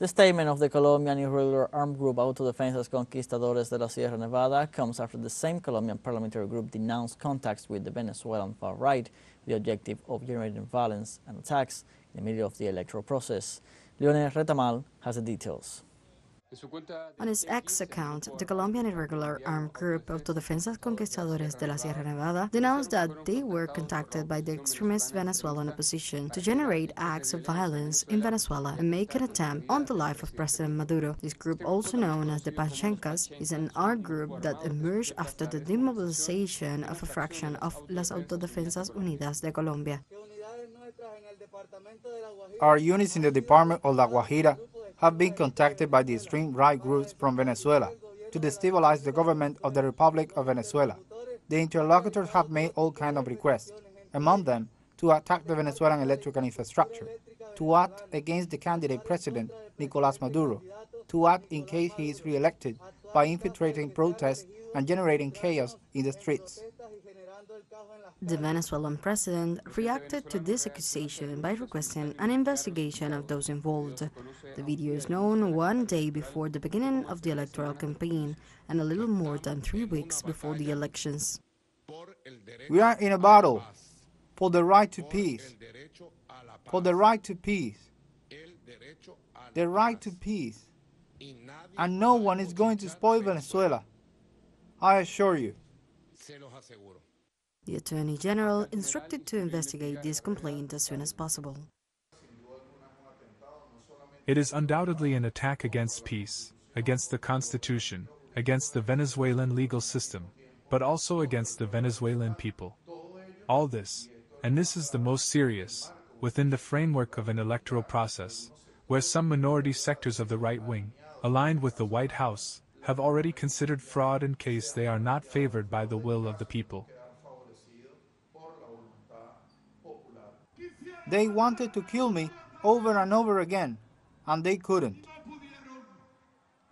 The statement of the Colombian irregular armed group Autodefensas Conquistadores de la Sierra Nevada comes after the same Colombian paramilitary group denounced contacts with the Venezuelan far-right with the objective of generating violence and attacks in the middle of the electoral process. Leonel Retamal has the details. On his X account, the Colombian irregular armed group Autodefensas Conquistadores de la Sierra Nevada denounced that they were contacted by the extremist Venezuelan opposition to generate acts of violence in Venezuela and make an attempt on the life of President Maduro. This group, also known as the Panchenkas, is an art group that emerged after the demobilization of a fraction of Las Autodefensas Unidas de Colombia. Our units in the department of La Guajira have been contacted by the extreme right groups from Venezuela to destabilize the government of the Republic of Venezuela. The interlocutors have made all kinds of requests, among them to attack the Venezuelan electrical infrastructure, to act against the candidate president, Nicolás Maduro, to act in case he is re-elected by infiltrating protests and generating chaos in the streets. The Venezuelan president reacted to this accusation by requesting an investigation of those involved. The video is known one day before the beginning of the electoral campaign and a little more than 3 weeks before the elections. We are in a battle for the right to peace, for the right to peace, the right to peace, and no one is going to spoil Venezuela, I assure you. The Attorney General instructed to investigate this complaint as soon as possible. It is undoubtedly an attack against peace, against the Constitution, against the Venezuelan legal system, but also against the Venezuelan people. All this, and this is the most serious, within the framework of an electoral process, where some minority sectors of the right wing, aligned with the White House, have already considered fraud in case they are not favored by the will of the people. They wanted to kill me over and over again, and they couldn't.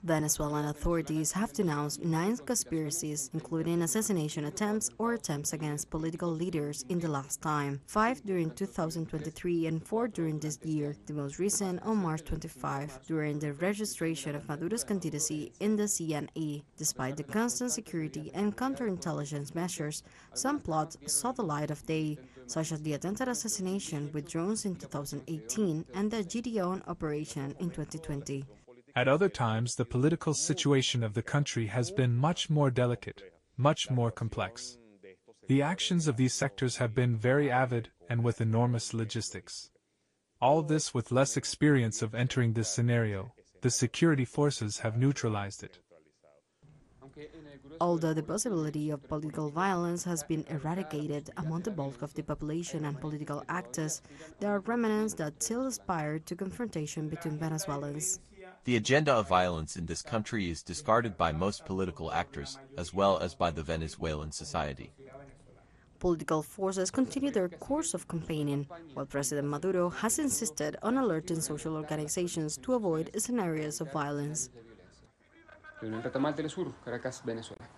Venezuelan authorities have denounced 9 conspiracies, including assassination attempts or attempts against political leaders in the last time, 5 during 2023 and 4 during this year, the most recent on March 25, during the registration of Maduro's candidacy in the CNE. Despite the constant security and counterintelligence measures, some plots saw the light of day, such as the attempted assassination with drones in 2018 and the Gideon operation in 2020. At other times, the political situation of the country has been much more delicate, much more complex. The actions of these sectors have been very avid and with enormous logistics. All this with less experience of entering this scenario, the security forces have neutralized it. Although the possibility of political violence has been eradicated among the bulk of the population and political actors, there are remnants that still aspire to confrontation between Venezuelans. The agenda of violence in this country is discarded by most political actors, as well as by the Venezuelan society. Political forces continue their course of campaigning, while President Maduro has insisted on alerting social organizations to avoid scenarios of violence. Leonel Retamal, TeleSUR, Caracas, Venezuela.